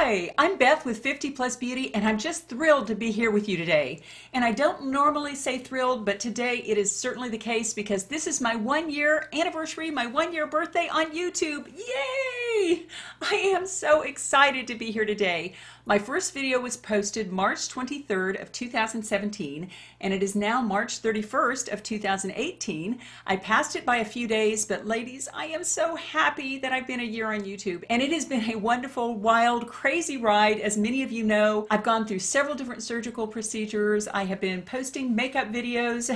Hi, I'm Beth with 50 Plus Beauty, and I'm just thrilled to be here with you today. And I don't normally say thrilled, but today it is certainly the case because this is my 1-year anniversary, my 1-year birthday on YouTube. Yay! I am so excited to be here today. My first video was posted March 23rd of 2017, and it is now March 31st of 2018. I passed it by a few days, but ladies, I am so happy that I've been a year on YouTube, and it has been a wonderful, wild, crazy ride. As many of you know, I've gone through several different surgical procedures. I have been posting makeup videos.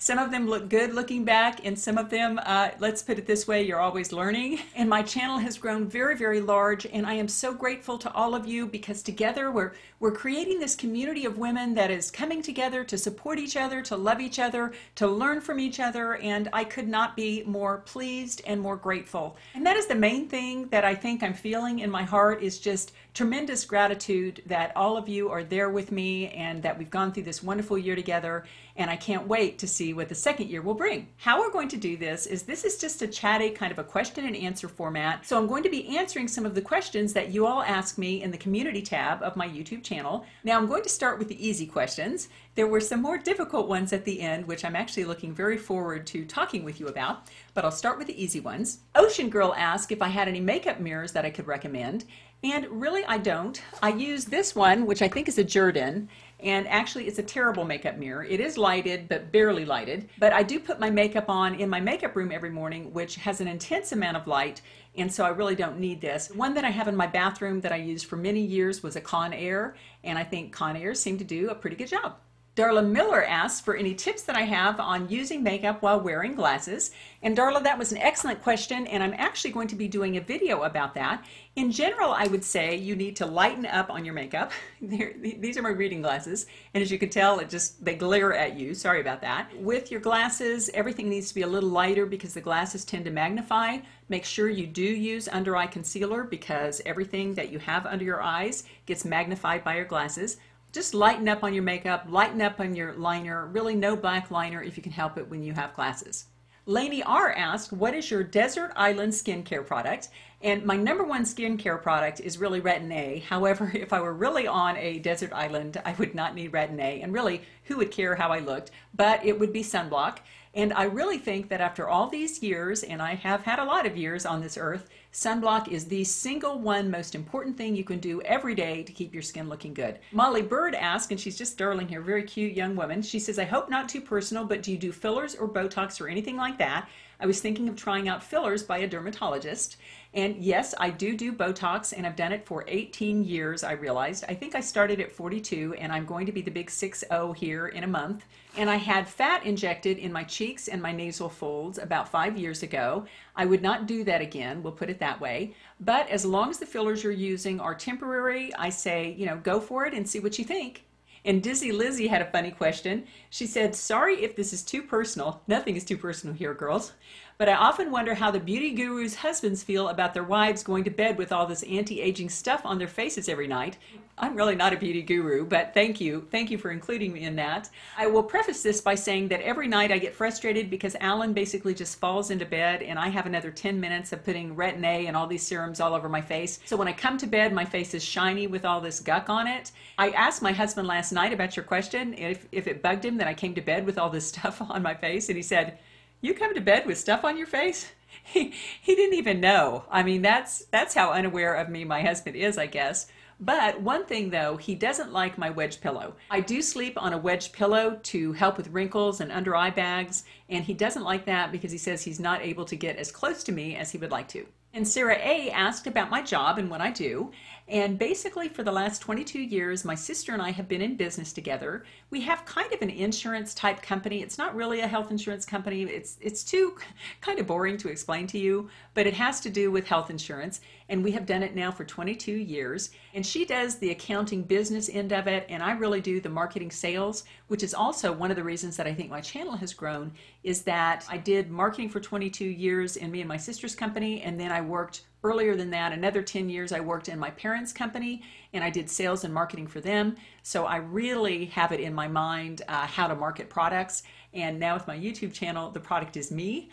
Some of them look good looking back, and some of them, let's put it this way, you're always learning. And my channel has grown very, very large, and I am so grateful to all of you because together we're creating this community of women that is coming together to support each other, to love each other, to learn from each other, and I could not be more pleased and more grateful. And that is the main thing that I think I'm feeling in my heart is just tremendous gratitude that all of you are there with me and that we've gone through this wonderful year together, and I can't wait to see what the second year will bring. How we're going to do this is just a chatty kind of a question and answer format, so I'm going to be answering some of the questions that you all ask me in the community tab of my YouTube channel. Now I'm going to start with the easy questions. There were some more difficult ones at the end, which I'm actually looking very forward to talking with you about, but I'll start with the easy ones. Ocean Girl asked if I had any makeup mirrors that I could recommend. And really, I don't. I use this one, which I think is a Jerdon, and actually it's a terrible makeup mirror. It is lighted, but barely lighted. But I do put my makeup on in my makeup room every morning, which has an intense amount of light, and so I really don't need this. One that I have in my bathroom that I used for many years was a Conair, and I think Conair seemed to do a pretty good job. Darla Miller asks for any tips that I have on using makeup while wearing glasses. And Darla, that was an excellent question, and I'm actually going to be doing a video about that. In general, I would say you need to lighten up on your makeup. These are my reading glasses, and as you can tell, they glare at you. Sorry about that. With your glasses, everything needs to be a little lighter because the glasses tend to magnify. Make sure you do use under eye concealer because everything that you have under your eyes gets magnified by your glasses. Just lighten up on your makeup, lighten up on your liner, really no black liner if you can help it when you have glasses. Lainey R asked, what is your desert island skincare product? And my #1 skincare product is really Retin-A. However, if I were really on a desert island, I would not need Retin-A. And really, who would care how I looked? But it would be sunblock. And I really think that after all these years, and I have had a lot of years on this earth, sunblock is the single one most important thing you can do every day to keep your skin looking good. Molly Bird asked, and she's just darling here, very cute young woman. She says, I hope not too personal, but do you do fillers or Botox or anything like that? I was thinking of trying out fillers by a dermatologist. And yes, I do Botox, and I've done it for 18 years, I realized. I think I started at 42, and I'm going to be the big 6-0 here in a month. And I had fat injected in my cheeks and my nasal folds about 5 years ago. I would not do that again, we'll put it that way. But as long as the fillers you're using are temporary, I say, you know, go for it and see what you think. And Dizzy Lizzie had a funny question. She said, sorry if this is too personal. Nothing is too personal here, girls. But I often wonder how the beauty gurus' husbands feel about their wives going to bed with all this anti-aging stuff on their faces every night. I'm really not a beauty guru, but thank you. Thank you for including me in that. I will preface this by saying that every night I get frustrated because Alan basically just falls into bed and I have another 10 minutes of putting Retin-A and all these serums all over my face. So when I come to bed, my face is shiny with all this guck on it. I asked my husband last night about your question, if it bugged him that I came to bed with all this stuff on my face, and he said, you come to bed with stuff on your face? He didn't even know. I mean, that's how unaware of me my husband is, I guess. But one thing though, he doesn't like my wedge pillow. I do sleep on a wedge pillow to help with wrinkles and under eye bags, and he doesn't like that because he says he's not able to get as close to me as he would like to. And Sarah A asked about my job and what I do. And basically for the last 22 years, my sister and I have been in business together. We have kind of an insurance type company. It's not really a health insurance company. It's too kind of boring to explain to you, but it has to do with health insurance. And we have done it now for 22 years. And she does the accounting business end of it. And I really do the marketing sales, which is also one of the reasons that I think my channel has grown is that I did marketing for 22 years in me and my sister's company. And then I worked earlier than that, another 10 years I worked in my parents' company, and I did sales and marketing for them. So I really have it in my mind how to market products. And now with my YouTube channel, the product is me.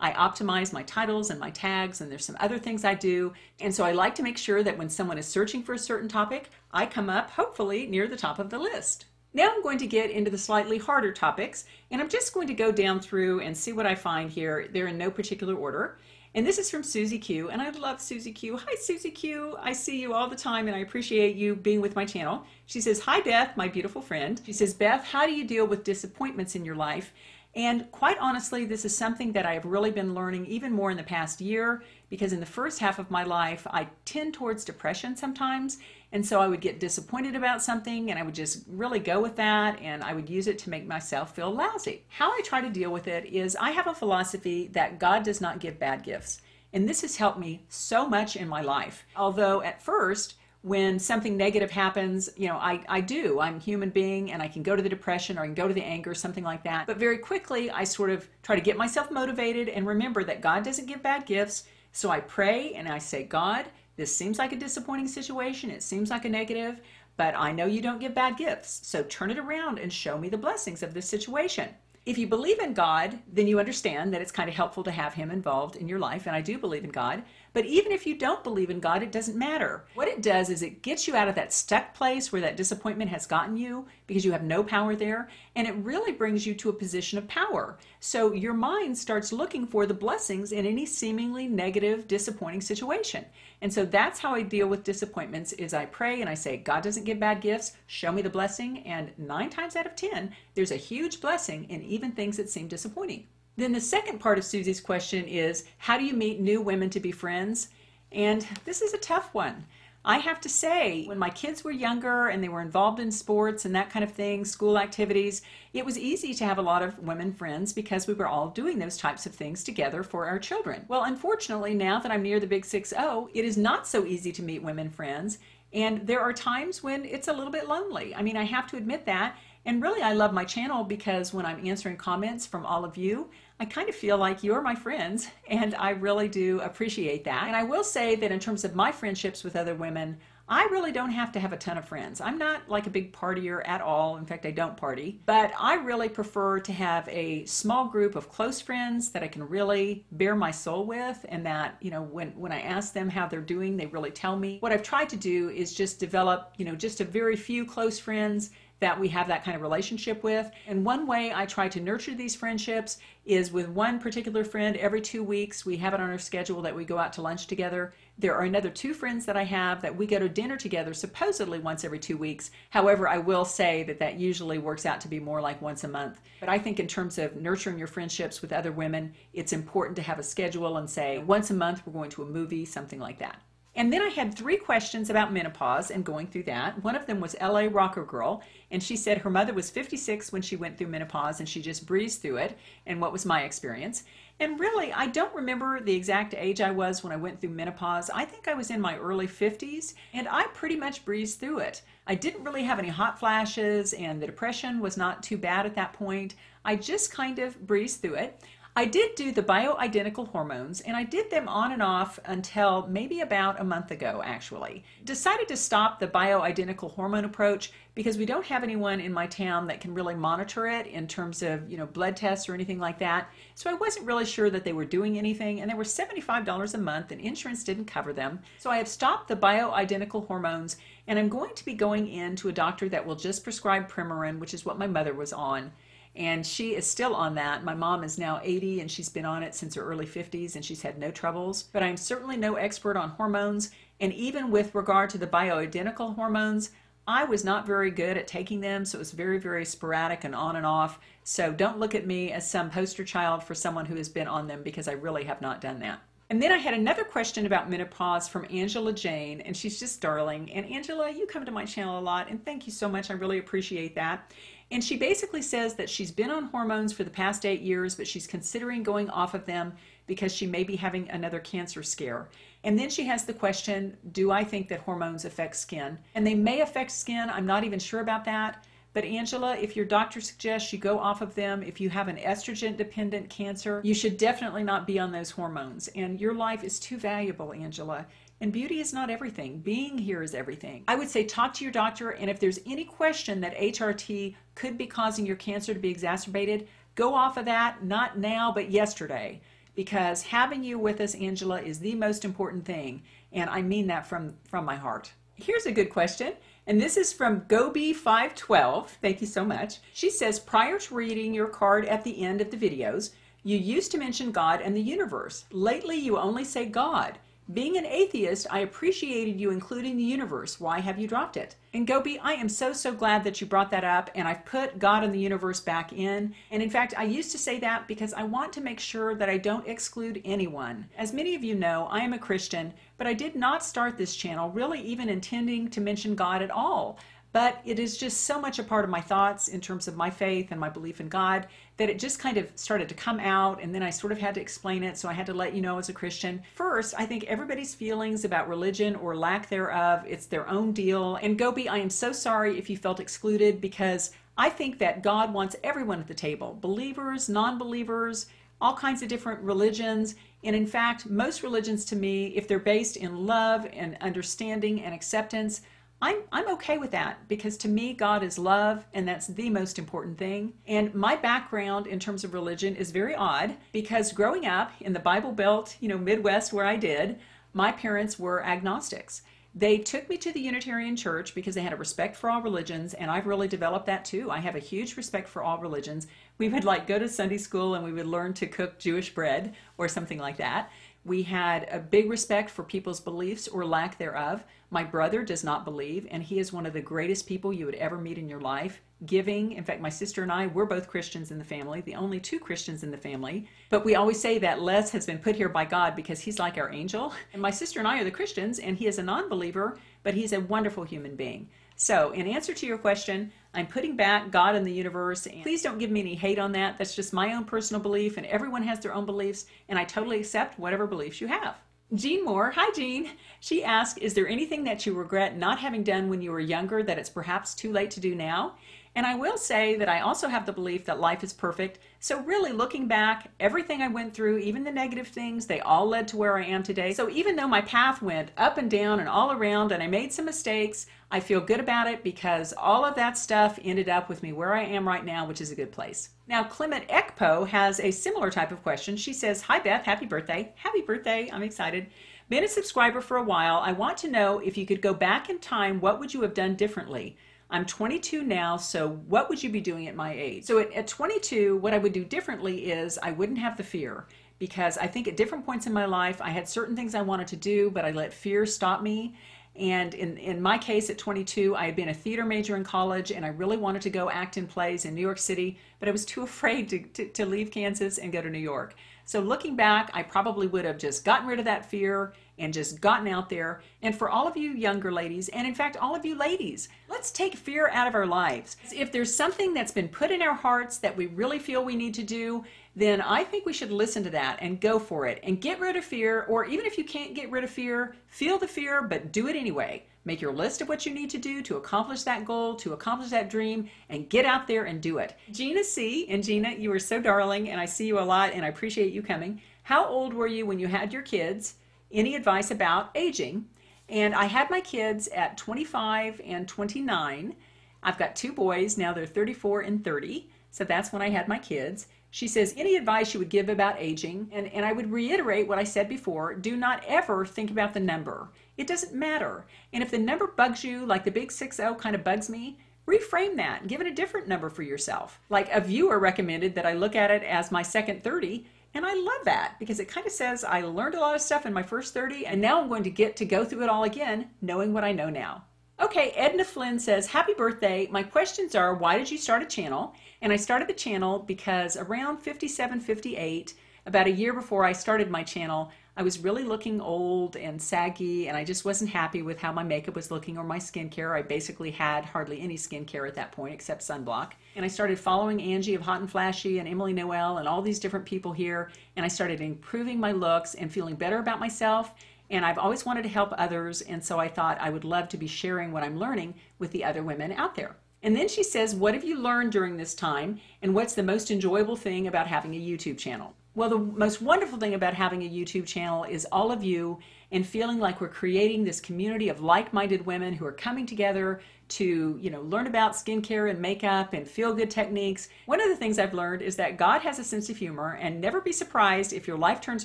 I optimize my titles and my tags, and there's some other things I do. And so I like to make sure that when someone is searching for a certain topic, I come up, hopefully, near the top of the list. Now I'm going to get into the slightly harder topics, and I'm just going to go down through and see what I find here. They're in no particular order. And this is from Susie Q, and I love Susie Q. Hi, Susie Q. I see you all the time, and I appreciate you being with my channel. She says, hi, Beth, my beautiful friend. She says, Beth, how do you deal with disappointments in your life? And quite honestly, this is something that I've really been learning even more in the past year, because in the first half of my life, I tend towards depression sometimes. And so I would get disappointed about something, and I would just really go with that, and I would use it to make myself feel lousy. How I try to deal with it is I have a philosophy that God does not give bad gifts. And this has helped me so much in my life. Although at first, when something negative happens, you know, I'm a human being, and I can go to the depression, or I can go to the anger, something like that. But very quickly, I sort of try to get myself motivated and remember that God doesn't give bad gifts. So I pray and I say, God, this seems like a disappointing situation. It seems like a negative, but I know you don't give bad gifts. So turn it around and show me the blessings of this situation. If you believe in God, then you understand that it's kind of helpful to have him involved in your life. And I do believe in God. But even if you don't believe in God, it doesn't matter. What it does is it gets you out of that stuck place where that disappointment has gotten you, because you have no power there. And it really brings you to a position of power. So your mind starts looking for the blessings in any seemingly negative, disappointing situation. And so that's how I deal with disappointments, is I pray and I say, God doesn't give bad gifts. Show me the blessing. And 9 times out of 10, there's a huge blessing in even things that seem disappointing. Then the second part of Susie's question is, how do you meet new women to be friends? And this is a tough one. I have to say, when my kids were younger and they were involved in sports and that kind of thing, school activities, it was easy to have a lot of women friends because we were all doing those types of things together for our children. Well, unfortunately, now that I'm near the big 6-0, it is not so easy to meet women friends. And there are times when it's a little bit lonely. I mean, I have to admit that. And really, I love my channel because when I'm answering comments from all of you, I kind of feel like you're my friends, and I really do appreciate that. And I will say that in terms of my friendships with other women, I really don't have to have a ton of friends. I'm not like a big partier at all. In fact, I don't party. But I really prefer to have a small group of close friends that I can really bare my soul with, and that, you know, when I ask them how they're doing, they really tell me. What I've tried to do is just develop, you know, just a very few close friends that we have that kind of relationship with. And one way I try to nurture these friendships is with one particular friend. Every 2 weeks, we have it on our schedule that we go out to lunch together. There are another 2 friends that I have that we go to dinner together supposedly once every 2 weeks. However, I will say that that usually works out to be more like once a month. But I think in terms of nurturing your friendships with other women, it's important to have a schedule and say, once a month, we're going to a movie, something like that. And then I had 3 questions about menopause and going through that. One of them was LA Rocker Girl, and she said her mother was 56 when she went through menopause and she just breezed through it, and what was my experience. And really, I don't remember the exact age I was when I went through menopause. I think I was in my early 50s, and I pretty much breezed through it. I didn't really have any hot flashes, and the depression was not too bad at that point. I just kind of breezed through it. I did do the bioidentical hormones, and I did them on and off until maybe about a month ago, actually. Decided to stop the bioidentical hormone approach because we don't have anyone in my town that can really monitor it in terms of, you know, blood tests or anything like that. So I wasn't really sure that they were doing anything, and they were $75 a month, and insurance didn't cover them. So I have stopped the bioidentical hormones, and I'm going to be going in to a doctor that will just prescribe Premarin, which is what my mother was on. And she is still on that. My mom is now 80, and she's been on it since her early 50s, and she's had no troubles. But I'm certainly no expert on hormones. And even with regard to the bioidentical hormones, I was not very good at taking them. So it was very, very sporadic and on and off. So don't look at me as some poster child for someone who has been on them, because I really have not done that. And then I had another question about menopause from Angela Jane, and she's just darling. And Angela, you come to my channel a lot, and thank you so much. I really appreciate that. And she basically says that she's been on hormones for the past 8 years, but she's considering going off of them because she may be having another cancer scare. And then she has the question, do I think that hormones affect skin? And they may affect skin. I'm not even sure about that. But Angela, if your doctor suggests you go off of them, if you have an estrogen-dependent cancer, you should definitely not be on those hormones. And your life is too valuable, Angela. And beauty is not everything. Being here is everything. I would say talk to your doctor, and if there's any question that HRT could be causing your cancer to be exacerbated, go off of that, not now, but yesterday. because having you with us, Angela, is the most important thing, and I mean that from my heart. Here's a good question, and this is from GoBee512. Thank you so much. She says, prior to reading your card at the end of the videos, you used to mention God and the universe. Lately, you only say God. Being an atheist, I appreciated you including the universe. Why have you dropped it? And Gobi, I am so glad that you brought that up, and I've put God and the universe back in. And in fact, I used to say that because I want to make sure that I don't exclude anyone. As many of you know, I am a Christian, but I did not start this channel really even intending to mention God at all. But it is just so much a part of my thoughts in terms of my faith and my belief in God that it just kind of started to come out, and then I sort of had to explain it, so I had to let you know as a Christian. First, I think everybody's feelings about religion or lack thereof, it's their own deal. And Gobi, I am so sorry if you felt excluded, because I think that God wants everyone at the table, believers, non-believers, all kinds of different religions. And in fact, most religions to me, if they're based in love and understanding and acceptance, I'm okay with that, because to me, God is love, and that's the most important thing. And my background in terms of religion is very odd, because growing up in the Bible Belt, you know, Midwest where I did, my parents were agnostics. They took me to the Unitarian Church because they had a respect for all religions, and I've really developed that too. I have a huge respect for all religions. We would like go to Sunday school and we would learn to cook Jewish bread or something like that. We had a big respect for people's beliefs or lack thereof. My brother does not believe, and he is one of the greatest people you would ever meet in your life. Giving, in fact, my sister and I, we're both Christians in the family, the only two Christians in the family. But we always say that Les has been put here by God because he's like our angel. And my sister and I are the Christians, and he is a non-believer, but he's a wonderful human being. So in answer to your question, I'm putting back God and the universe, and please don't give me any hate on that. That's just my own personal belief, and everyone has their own beliefs, and I totally accept whatever beliefs you have. Jean Moore, hi Jean, she asked, is there anything that you regret not having done when you were younger that it's perhaps too late to do now? And I will say that I also have the belief that life is perfect. So really looking back, everything I went through, even the negative things, they all led to where I am today. So even though my path went up and down and all around and I made some mistakes, I feel good about it because all of that stuff ended up with me where I am right now, which is a good place. Now, Clement Ekpo has a similar type of question. She says, hi Beth, happy birthday. Happy birthday, I'm excited. Been a subscriber for a while. I want to know if you could go back in time, what would you have done differently? I'm 22 now, so what would you be doing at my age? So at 22, what I would do differently is I wouldn't have the fear, because I think at different points in my life, I had certain things I wanted to do, but I let fear stop me. And in my case, at 22, I had been a theater major in college, and I really wanted to go act in plays in New York City, but I was too afraid to leave Kansas and go to New York. So looking back, I probably would have just gotten rid of that fear and just gotten out there. And for all of you younger ladies, and in fact, all of you ladies, let's take fear out of our lives. If there's something that's been put in our hearts that we really feel we need to do, then I think we should listen to that and go for it and get rid of fear. Or even if you can't get rid of fear, feel the fear, but do it anyway. Make your list of what you need to do to accomplish that goal, to accomplish that dream, and get out there and do it. Gina C, and Gina, you are so darling, and I see you a lot, and I appreciate you coming. How old were you when you had your kids? Any advice about aging? And I had my kids at 25 and 29. I've got two boys, now they're 34 and 30, so that's when I had my kids. She says, any advice you would give about aging? And I would reiterate what I said before, do not ever think about the number. It doesn't matter. And if the number bugs you, like the big 60 kind of bugs me, reframe that and give it a different number for yourself. Like a viewer recommended that I look at it as my second 30, and I love that because it kind of says I learned a lot of stuff in my first 30, and now I'm going to get to go through it all again, knowing what I know now. Okay, Edna Flynn says, happy birthday. My questions are, why did you start a channel? And I started the channel because around 57, 58, about a year before I started my channel, I was really looking old and saggy, and I just wasn't happy with how my makeup was looking or my skincare. I basically had hardly any skincare at that point except sunblock. And I started following Angie of Hot and Flashy and Emily Noel and all these different people here, and I started improving my looks and feeling better about myself. And I've always wanted to help others, and so I thought I would love to be sharing what I'm learning with the other women out there. And then she says, what have you learned during this time, and what's the most enjoyable thing about having a YouTube channel? Well, the most wonderful thing about having a YouTube channel is all of you and feeling like we're creating this community of like-minded women who are coming together to, you know, learn about skincare and makeup and feel-good techniques. One of the things I've learned is that God has a sense of humor, and never be surprised if your life turns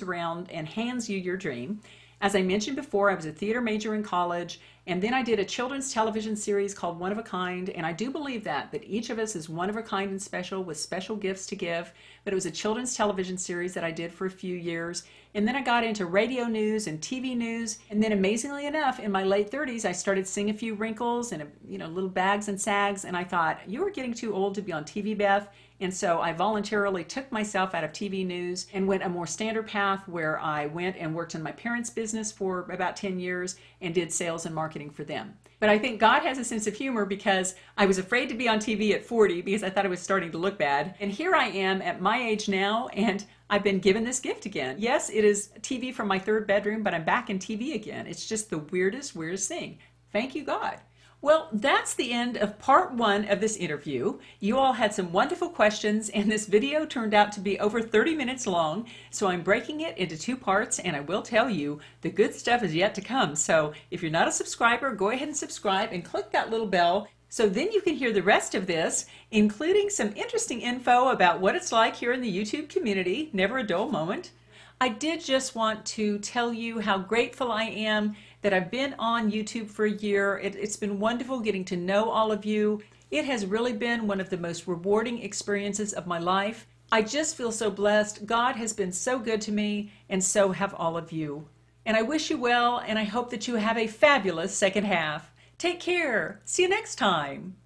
around and hands you your dream. As I mentioned before, I was a theater major in college, and then I did a children's television series called One of a Kind, and I do believe that each of us is one of a kind and special, with special gifts to give. But it was a children's television series that I did for a few years, and then I got into radio news and TV news, and then amazingly enough, in my late 30s, I started seeing a few wrinkles and, you know, little bags and sags, and I thought, you are getting too old to be on TV, Beth. And so I voluntarily took myself out of TV news and went a more standard path, where I went and worked in my parents' business for about 10 years and did sales and marketing for them. But I think God has a sense of humor, because I was afraid to be on TV at 40 because I thought it was starting to look bad. And here I am at my age now, and I've been given this gift again. Yes, it is TV from my third bedroom, but I'm back in TV again. It's just the weirdest thing. Thank you, God. Well, that's the end of part one of this interview. You all had some wonderful questions, and this video turned out to be over 30 minutes long, so I'm breaking it into two parts, and I will tell you, the good stuff is yet to come. So if you're not a subscriber, go ahead and subscribe and click that little bell, so then you can hear the rest of this, including some interesting info about what it's like here in the YouTube community. Never a dull moment. I did just want to tell you how grateful I am that I've been on YouTube for a year. It's been wonderful getting to know all of you. It has really been one of the most rewarding experiences of my life. I just feel so blessed. God has been so good to me, and so have all of you. And I wish you well, and I hope that you have a fabulous second half. Take care. See you next time.